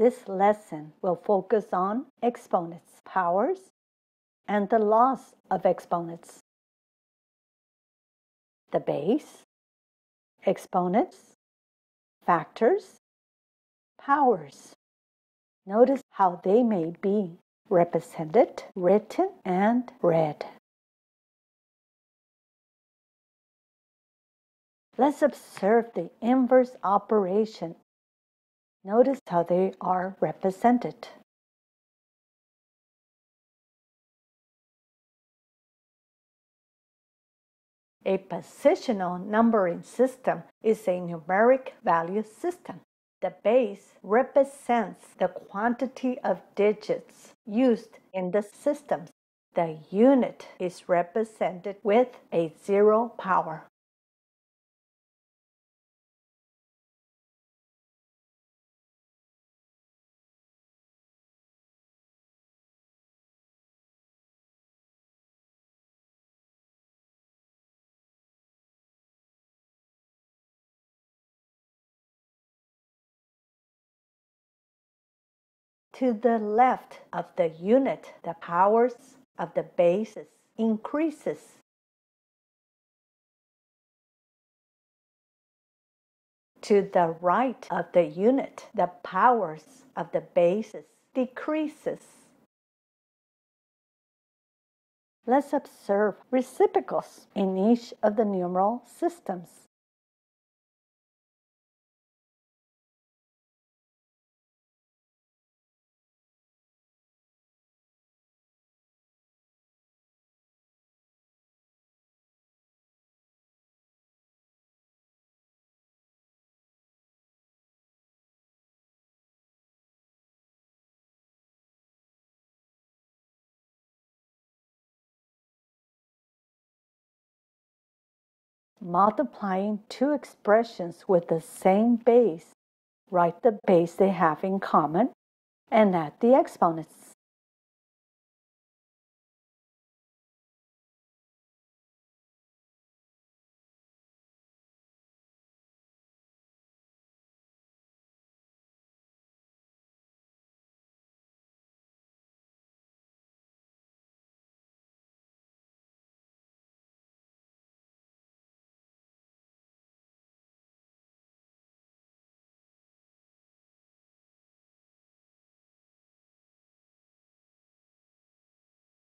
This lesson will focus on exponents, powers, and the loss of exponents. The base, exponents, factors, powers. Notice how they may be represented, written, and read. Let's observe the inverse operation. Notice how they are represented. A positional numbering system is a numeric value system. The base represents the quantity of digits used in the system. The unit is represented with a zero power. To the left of the unit, the powers of the bases increases. To the right of the unit, the powers of the bases decreases. Let's observe reciprocals in each of the numeral systems. Multiplying two expressions with the same base, write the base they have in common and add the exponents.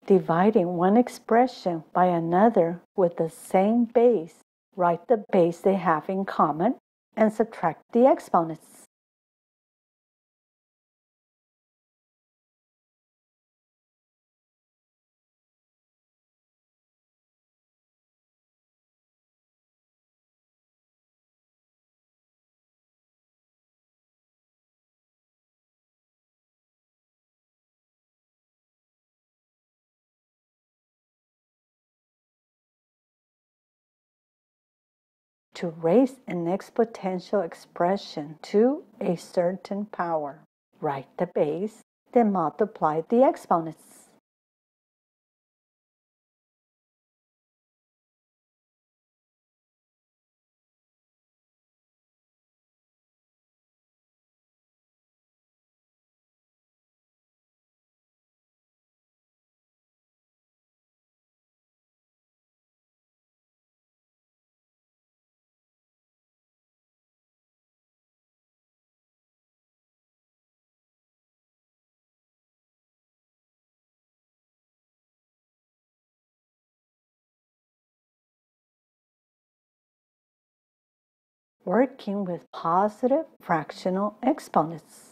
Dividing one expression by another with the same base, write the base they have in common and subtract the exponents. To raise an exponential expression to a certain power, write the base, then multiply the exponents. Working with positive fractional exponents.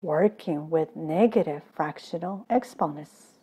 working with negative fractional exponents.